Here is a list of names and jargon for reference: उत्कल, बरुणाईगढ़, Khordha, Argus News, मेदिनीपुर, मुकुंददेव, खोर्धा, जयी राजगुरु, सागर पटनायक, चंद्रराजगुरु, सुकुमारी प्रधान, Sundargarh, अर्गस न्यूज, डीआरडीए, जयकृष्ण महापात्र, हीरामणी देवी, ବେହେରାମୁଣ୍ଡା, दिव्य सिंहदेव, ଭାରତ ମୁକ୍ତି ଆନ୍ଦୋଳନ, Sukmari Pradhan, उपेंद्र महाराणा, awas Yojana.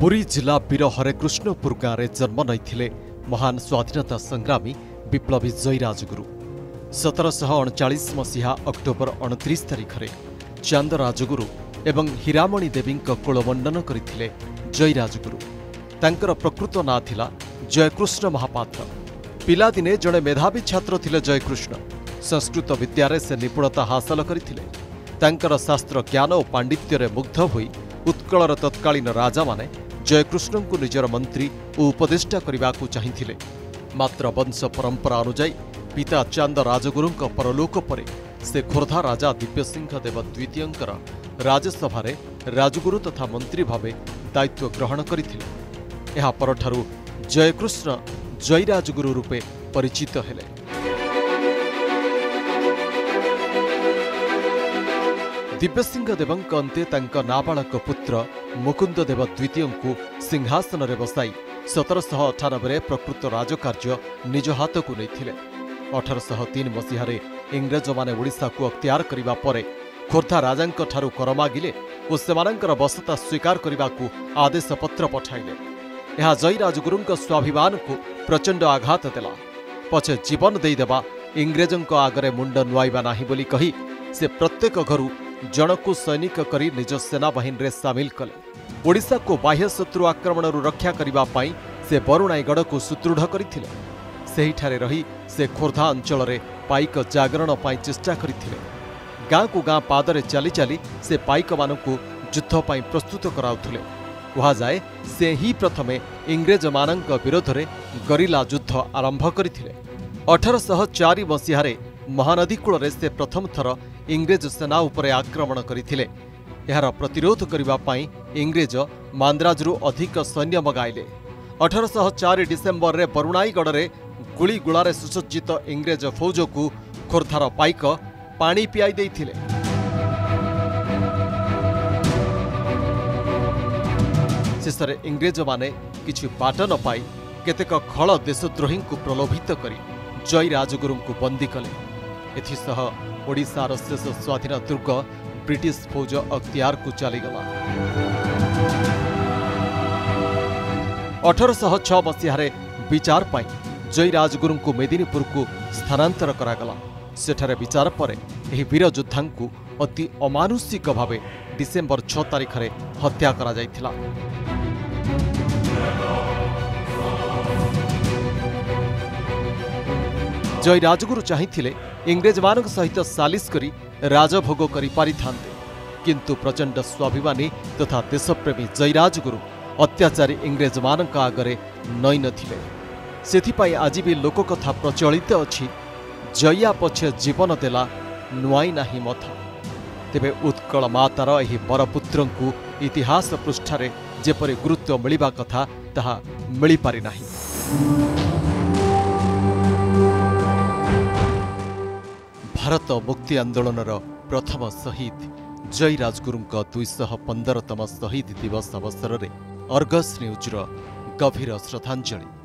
पुरी जिला बिरहरे कृष्णपुर गाँव में जन्म नहीं महान स्वाधीनता संग्रामी विप्लवी जयी राजगुरु 1739 मसीहा अक्टोबर 29 तारिख में चंद्रराजगुरु एवं हीरामणी देवी कुलवंडन करथिले। जयी राजगुरु तांकर प्रकृत नाम थिला जयकृष्ण महापात्र। पिलादिने जड़े मेधावी छात्र थिले। जयकृष्ण संस्कृत विद्यारे से निपुणता हासिल करथिले। तांकर शास्त्र ज्ञान और पांडित्य रे मुग्ध होई उत्कलर तत्कालीन राजा माने जयकृष्ण को निजर मंत्री और उपदेष्टा करने चाहिए। मात्र वंश परंपरा अनुजाई पिता चंद राजगुरु परलोक पर से खोर्धा राजा दिव्य सिंहदेव द्वितीयंकर राज्यसभा राजगुरु तथा मंत्री भावे दायित्व ग्रहण करथिले। एहा परठारु जयकृष्ण जयी राजगुरु रूपे परिचित हेले। दिव्य सिंहदेव अंते तांका नाबालक पुत्र मुकुंददेव द्वितीय को सिंहासन में बसाई 1798 प्रकृत राजकार्य निज हाथ को लेथिले। 1803 मसीह इंग्रज माने ओडिशा को अख्तियार करिबा परे खोर्धा राजांक ठारू कर मागिले और सेमानंकर बसता स्वीकार करिबा को आदेश पत्र पठाइले। यह जयी राजगुरु स्वाभिमान को प्रचंड आघात देला। पछे जीवन देदेवा इंग्रजों आगरे मुंड नुआइबा नाही बोली कही से प्रत्येक घरू जनकू सैनिक करी निज सेना बाहिनी रे सामिल कले। ओडिशा को बाह्य शत्रु आक्रमण रक्षा करबा पई से बरुणाईगढ़ को सुदृढ़ करिथिले। सेही ठारे रही से खोर्धा अंचल रे पाइक जागरण पई चेष्टा करिथिले। गाँ को गाँ पादरे चली चली से पाइक मानकू युद्ध पई प्रस्तुत कराउथिले। कहा जाए से ही प्रथम इंग्रज मानक विरोध रे गरिला युद्ध आरंभ करिथिले। 1804 मसीह महानदी कूल रे से प्रथम थर इंग्रेज सेना उपरे आक्रमण करिथिले। यार प्रतिरोध करिबा पई इंग्रेज मांद्राजरू अधिक सैन्य मगाइले। 1804 डिसेम्बर रे बरुणाईगढ़ रे गुली गुलारे सुसज्जित इंग्रेज फौज को खोर्धार पाइक पानी पियाई देथिले। शेषे इंग्रेज माने किछि बाट न पाई केतेक खल देशद्रोही को प्रलोभित करी जयी राजगुरु को बंदी कले। एथिसह ओडिशार शेष स्वाधीन दुर्ग ब्रिटिश फौज अख्तियार को चलीगला। 1806 मसीह विचार पाई जयी राजगुरु को मेदिनीपुर को स्थानांतर करागला। सेठारे विचार पर यह वीर योद्धा को अति अमानुषिक भाव डिसेम्बर 6 तारिख रे हत्या करा जायथिला। जयी राजगुरु चाहिथिले इंग्रेज मानक सहित सालिस करी राजभोग करी पारी थांते, किंतु प्रचंड स्वाभिमानी तथा देशप्रेमी जयी राजगुरु अत्याचारी इंग्रेज मानक आगरे नई नथिले। सेथिपाई आज भी लोककथा प्रचलित अछि जया पछे जीवन देला नुआई नाही मथा। तेबे उत्कल मातार एही बरपुत्रंकु इतिहास पृष्ठारे जेपरि गुरुत्व मिलिबा कथा ताहा मिलि पारि नाही। भारत मुक्ति आंदोलन प्रथम शहीद जयी राजगुरु 215तम शहीद दिवस अवसर में अर्गस न्यूज गभीर श्रद्धांजलि।